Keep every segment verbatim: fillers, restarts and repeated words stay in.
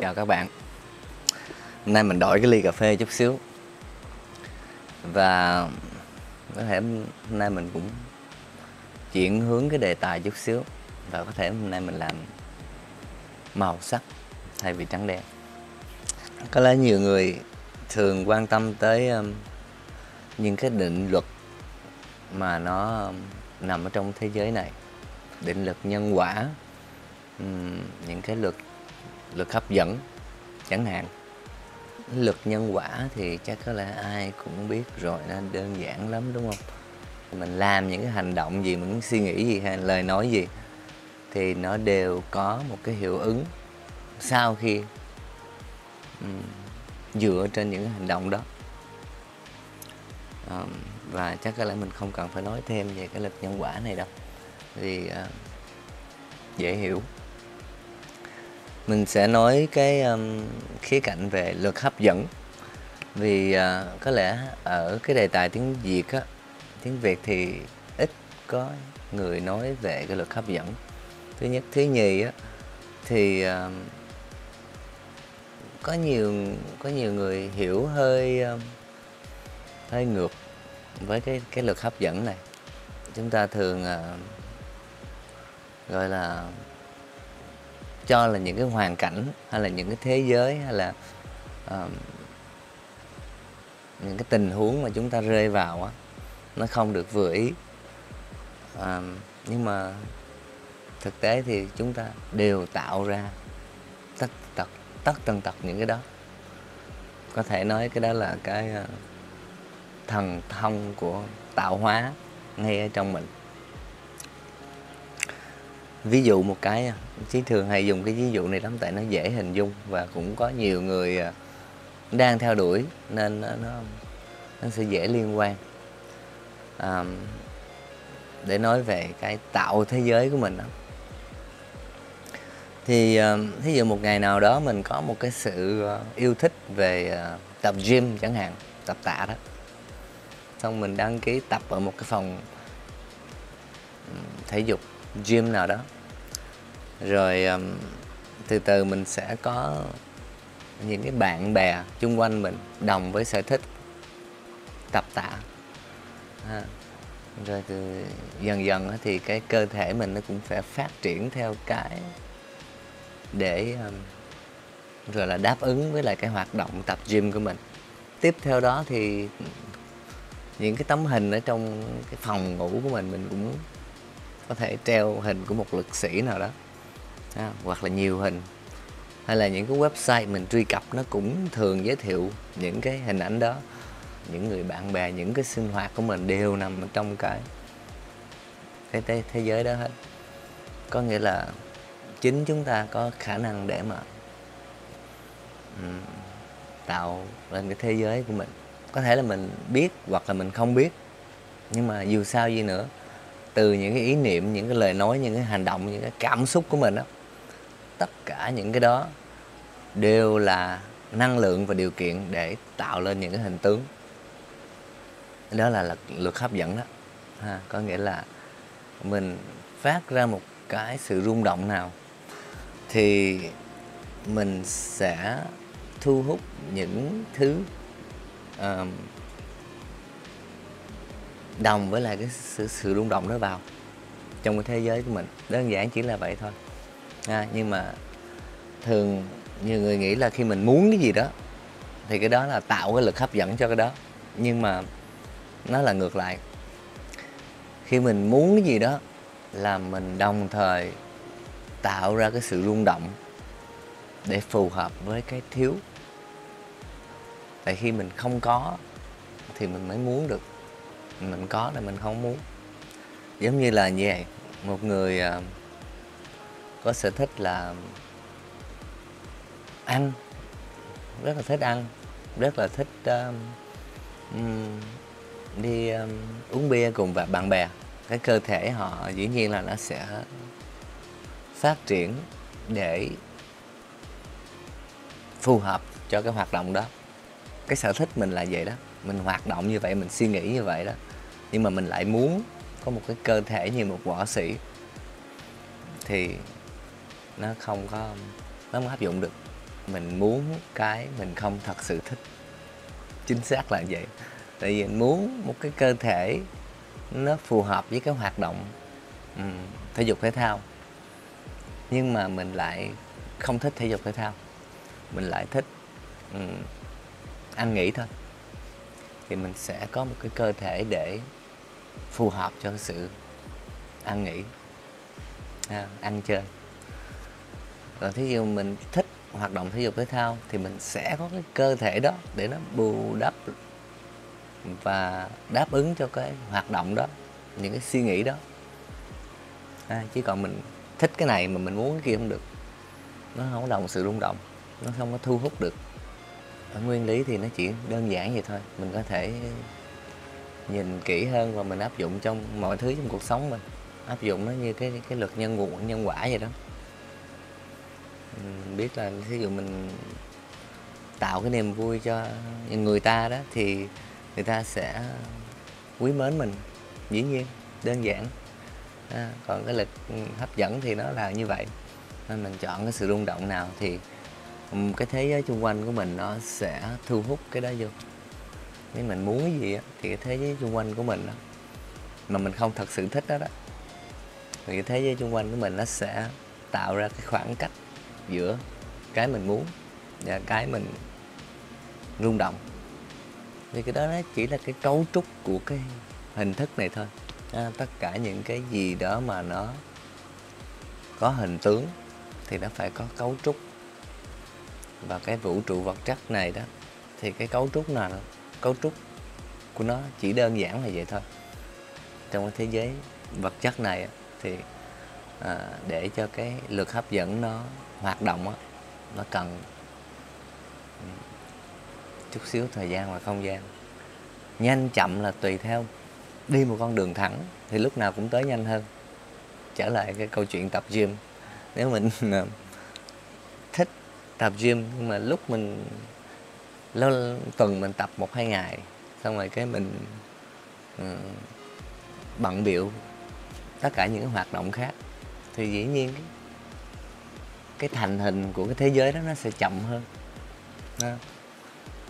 Chào các bạn. Hôm nay mình đổi cái ly cà phê chút xíu. Và có thể hôm nay mình cũng chuyển hướng cái đề tài chút xíu. Và có thể hôm nay mình làm màu sắc thay vì trắng đen. Có lẽ nhiều người thường quan tâm tới những cái định luật mà nó nằm ở trong thế giới này. Định luật nhân quả, những cái luật luật hấp dẫn chẳng hạn. Luật nhân quả thì chắc có lẽ ai cũng biết rồi, nó đơn giản lắm đúng không? Mình làm những cái hành động gì, mình suy nghĩ gì hay lời nói gì thì nó đều có một cái hiệu ứng sau khi um, dựa trên những cái hành động đó. um, Và chắc có lẽ mình không cần phải nói thêm về cái luật nhân quả này đâu, vì uh, dễ hiểu. Mình sẽ nói cái um, khía cạnh về luật hấp dẫn. Vì uh, có lẽ ở cái đề tài tiếng Việt á, tiếng Việt thì ít có người nói về cái luật hấp dẫn. Thứ nhất. Thứ nhì á, thì uh, có nhiều có nhiều người hiểu hơi uh, hơi ngược với cái, cái luật hấp dẫn này. Chúng ta thường uh, gọi là cho là những cái hoàn cảnh hay là những cái thế giới hay là uh, những cái tình huống mà chúng ta rơi vào á, nó không được vừa ý. uh, Nhưng mà thực tế thì chúng ta đều tạo ra tất tật tất tần tật những cái đó. Có thể nói cái đó là cái uh, thần thông của tạo hóa ngay ở trong mình. Ví dụ một cái, Chí thường hay dùng cái ví dụ này lắm tại nó dễ hình dung và cũng có nhiều người đang theo đuổi nên nó, nó, nó sẽ dễ liên quan. À, để nói về cái tạo thế giới của mình đó. Thì thí dụ một ngày nào đó mình có một cái sự yêu thích về tập gym chẳng hạn, tập tạ đó. Xong mình đăng ký tập ở một cái phòng thể dục, gym nào đó. Rồi um, từ từ mình sẽ có những cái bạn bè chung quanh mình đồng với sở thích tập tạ à. Rồi từ dần dần thì cái cơ thể mình nó cũng phải phát triển theo cái để um, rồi là đáp ứng với lại cái hoạt động tập gym của mình. Tiếp theo đó thì những cái tấm hình ở trong cái phòng ngủ của mình, mình cũng có thể treo hình của một lực sĩ nào đó à, hoặc là nhiều hình. Hay là những cái website mình truy cập nó cũng thường giới thiệu những cái hình ảnh đó. Những người bạn bè, những cái sinh hoạt của mình đều nằm trong cái Cái, cái thế giới đó hết. Có nghĩa là chính chúng ta có khả năng để mà um, tạo lên cái thế giới của mình. Có thể là mình biết hoặc là mình không biết, nhưng mà dù sao gì nữa, từ những cái ý niệm, những cái lời nói, những cái hành động, những cái cảm xúc của mình đó, tất cả những cái đó đều là năng lượng và điều kiện để tạo lên những cái hình tướng. Đó là luật hấp dẫn đó ha. Có nghĩa là mình phát ra một cái sự rung động nào thì mình sẽ thu hút những thứ uh, đồng với lại cái sự, sự rung động đó vào trong cái thế giới của mình. Đơn giản chỉ là vậy thôi à. Nhưng mà thường nhiều người nghĩ là khi mình muốn cái gì đó thì cái đó là tạo cái lực hấp dẫn cho cái đó. Nhưng mà nó là ngược lại. Khi mình muốn cái gì đó là mình đồng thời tạo ra cái sự rung động để phù hợp với cái thiếu. Tại khi mình không có thì mình mới muốn được, mình có là mình không muốn. Giống như là như vậy, một người uh, có sở thích là ăn, rất là thích ăn, rất là thích uh, um, đi um, uống bia cùng và bạn bè. Cái cơ thể họ dĩ nhiên là nó sẽ phát triển để phù hợp cho cái hoạt động đó. Cái sở thích mình là vậy đó, mình hoạt động như vậy, mình suy nghĩ như vậy đó. Nhưng mà mình lại muốn có một cái cơ thể như một võ sĩ thì nó không có, nó không hấp dụng được. mình muốn cái mình không thật sự thích. Chính xác là vậy. Tại vì mình muốn một cái cơ thể nó phù hợp với cái hoạt động um, thể dục thể thao, nhưng mà mình lại không thích thể dục thể thao, mình lại thích um, ăn nghỉ thôi, thì mình sẽ có một cái cơ thể để phù hợp cho sự ăn nghỉ, à, ăn chơi. Rồi thí dụ mình thích hoạt động thể dục thể thao thì mình sẽ có cái cơ thể đó để nó bù đắp và đáp ứng cho cái hoạt động đó, những cái suy nghĩ đó. À, chứ còn mình thích cái này mà mình muốn cái kia không được, nó không có đồng sự rung động, nó không có thu hút được. Ở nguyên lý thì nó chỉ đơn giản vậy thôi, mình có thể nhìn kỹ hơn và mình áp dụng trong mọi thứ trong cuộc sống mình, áp dụng nó như cái cái luật nhân quả nhân quả vậy đó. Mình biết là ví dụ mình tạo cái niềm vui cho người ta đó thì người ta sẽ quý mến mình, dĩ nhiên, đơn giản. À, còn cái lực hấp dẫn thì nó là như vậy. Nên mình chọn cái sự rung động nào thì cái thế giới xung quanh của mình nó sẽ thu hút cái đó vô. Nếu mình muốn cái gì đó, thì cái thế giới xung quanh của mình đó, mà mình không thật sự thích đó đó, thì cái thế giới xung quanh của mình nó sẽ tạo ra cái khoảng cách giữa cái mình muốn và cái mình rung động. Thì cái đó nó chỉ là cái cấu trúc của cái hình thức này thôi. À, tất cả những cái gì đó mà nó có hình tướng thì nó phải có cấu trúc. Và cái vũ trụ vật chất này đó thì cái cấu trúc nào đó, cấu trúc của nó chỉ đơn giản là vậy thôi. Trong cái thế giới vật chất này thì à, để cho cái lực hấp dẫn nó hoạt động đó, nó cần chút xíu thời gian và không gian. Nhanh chậm là tùy theo. Đi một con đường thẳng thì lúc nào cũng tới nhanh hơn. Trở lại cái câu chuyện tập gym, nếu mình thích tập gym nhưng mà lúc mình lâu tuần mình tập một hai ngày xong rồi cái mình um, bận bịu tất cả những hoạt động khác thì dĩ nhiên cái, cái thành hình của cái thế giới đó nó sẽ chậm hơn. Đó.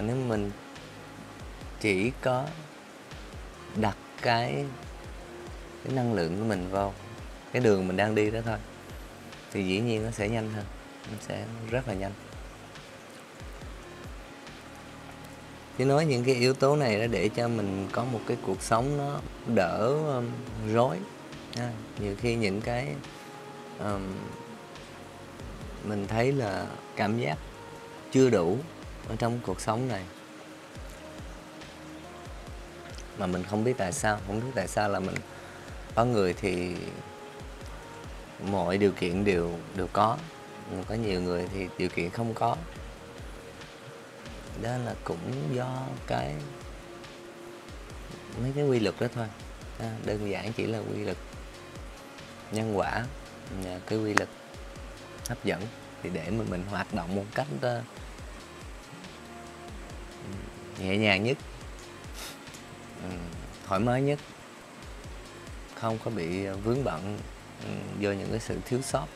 Nếu mình chỉ có đặt cái, cái năng lượng của mình vào cái đường mình đang đi đó thôi thì dĩ nhiên nó sẽ nhanh hơn, nó sẽ rất là nhanh. Chứ nói những cái yếu tố này đó để cho mình có một cái cuộc sống nó đỡ um, rối. À, nhiều khi những cái um, mình thấy là cảm giác chưa đủ ở trong cuộc sống này mà mình không biết tại sao, không biết tại sao là mình có người thì mọi điều kiện đều đều có, có nhiều người thì điều kiện không có. Đó là cũng do cái mấy cái quy luật đó thôi. À, đơn giản chỉ là quy luật nhân quả, cái quy luật hấp dẫn thì để mà mình hoạt động một cách uh, nhẹ nhàng nhất, thoải mái nhất, không có bị vướng bận vô những cái sự thiếu sót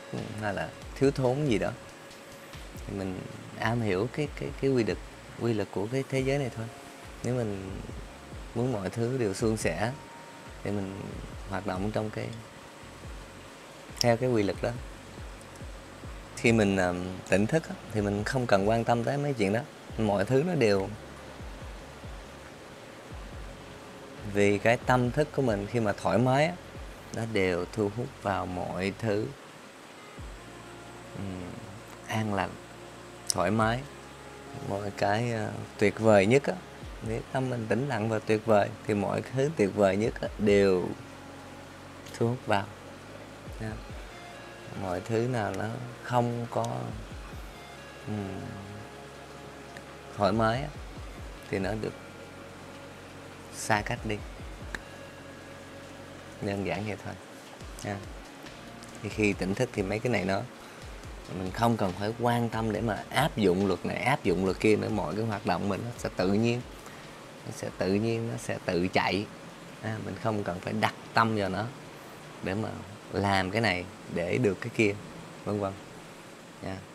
hay là thiếu thốn gì đó. Thì mình am hiểu cái cái cái quy luật quy luật của cái thế giới này thôi. Nếu mình muốn mọi thứ đều suôn sẻ thì mình hoạt động trong cái theo cái quy luật đó. Khi mình tỉnh thức thì mình không cần quan tâm tới mấy chuyện đó, mọi thứ nó đều. Vì cái tâm thức của mình khi mà thoải mái á, nó đều thu hút vào mọi thứ uhm, an lành, thoải mái, mọi cái uh, tuyệt vời nhất á. Nếu tâm mình tĩnh lặng và tuyệt vời thì mọi thứ tuyệt vời nhất á, đều thu hút vào. Yeah. Mọi thứ nào nó không có uhm, thoải mái á, thì nó được xa cách đi. Đơn giản vậy thôi. À. Thì khi tỉnh thức thì mấy cái này nó mình không cần phải quan tâm để mà áp dụng luật này, áp dụng luật kia nữa. Mọi cái hoạt động mình nó sẽ tự nhiên, nó sẽ tự nhiên, nó sẽ tự chạy. À, mình không cần phải đặt tâm vào nó để mà làm cái này để được cái kia, vân vân. Yeah.